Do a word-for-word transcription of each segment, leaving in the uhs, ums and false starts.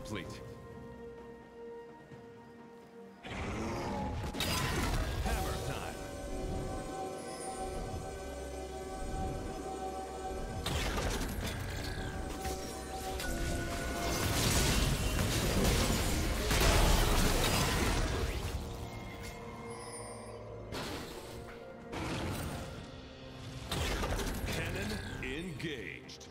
complete. Engaged.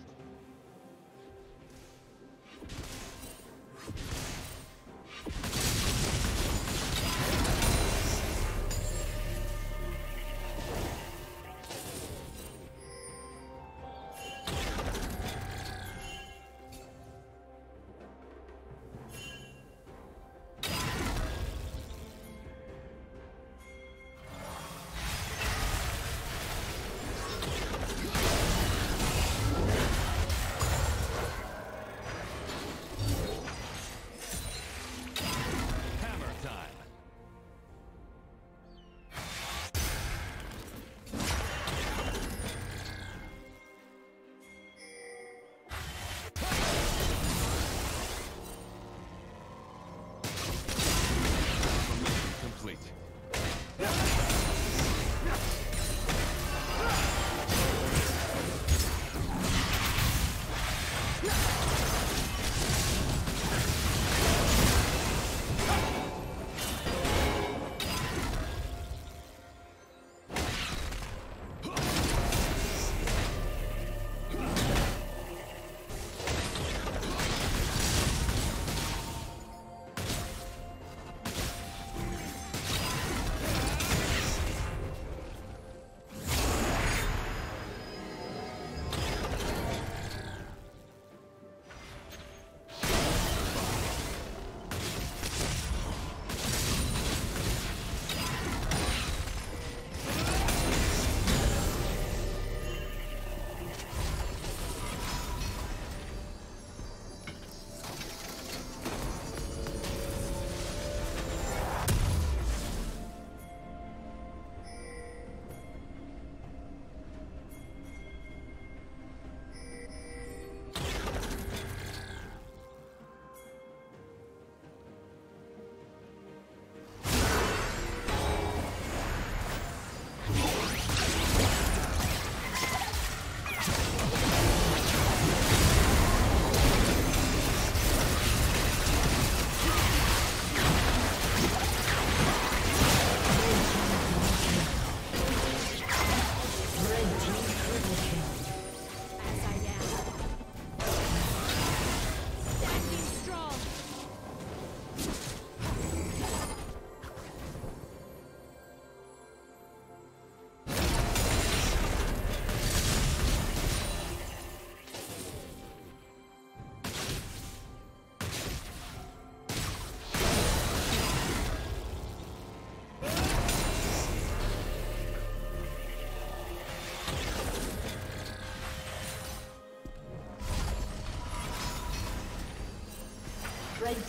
The red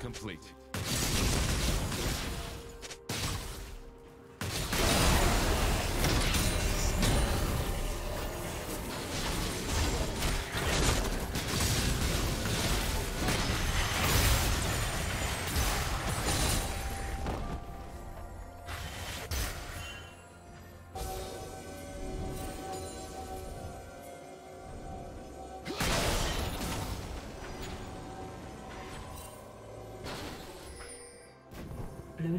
Complete. Blue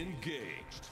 Engaged.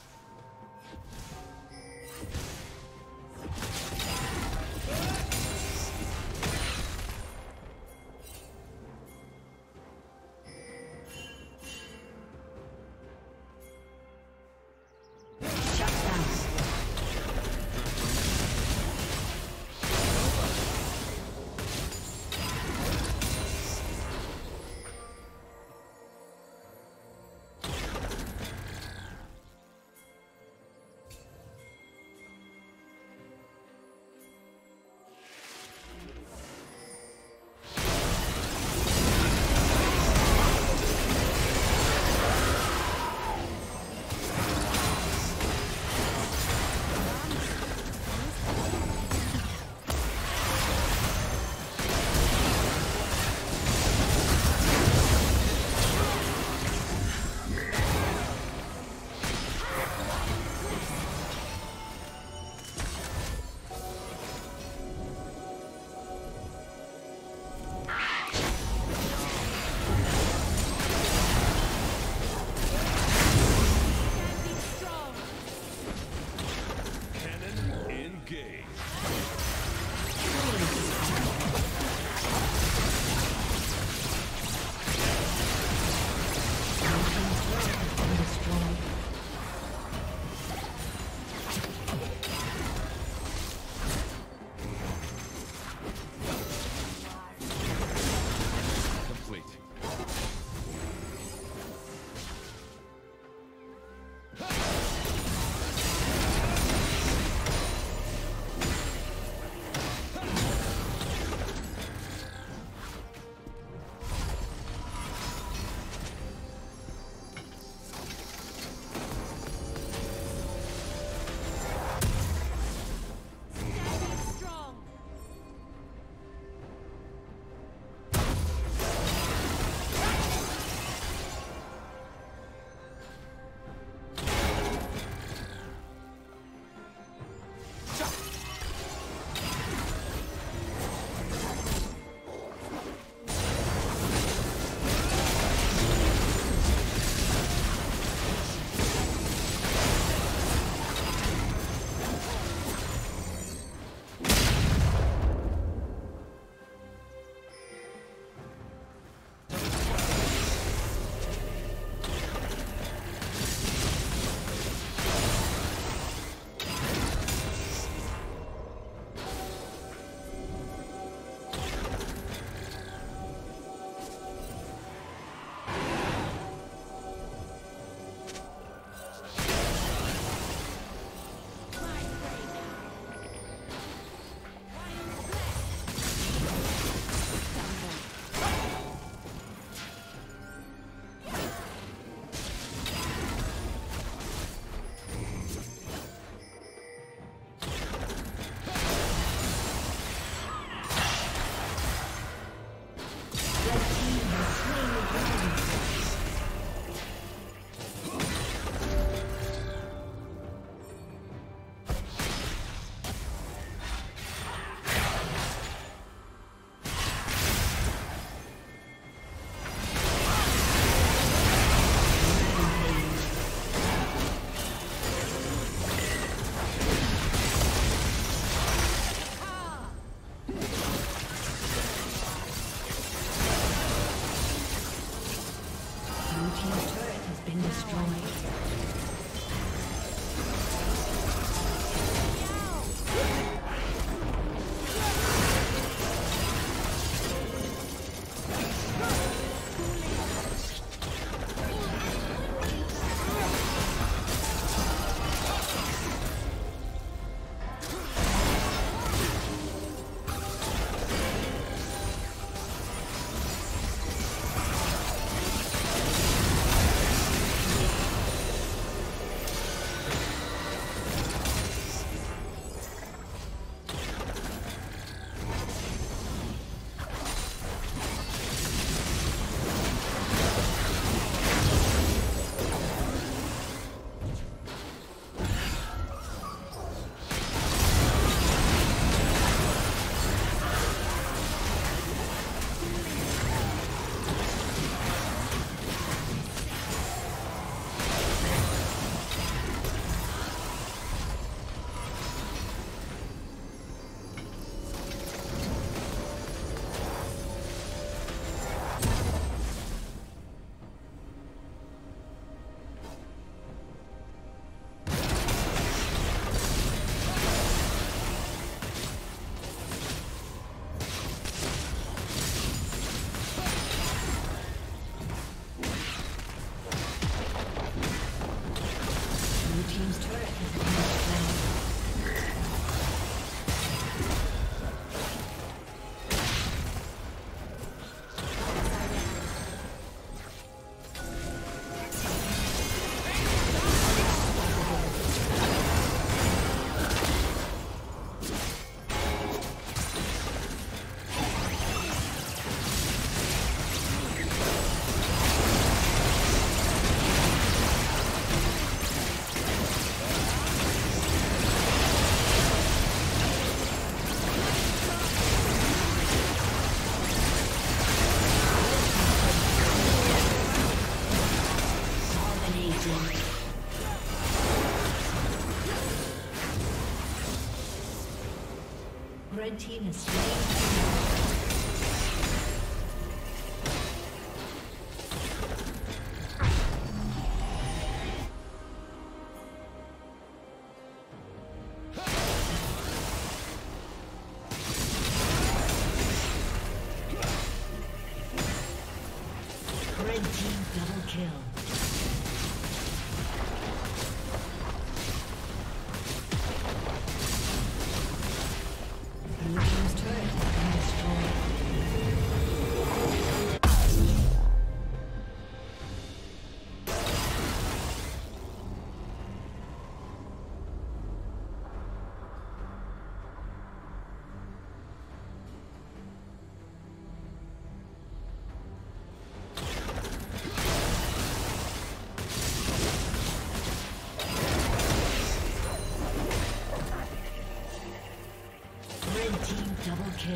Red team has slain. Kill.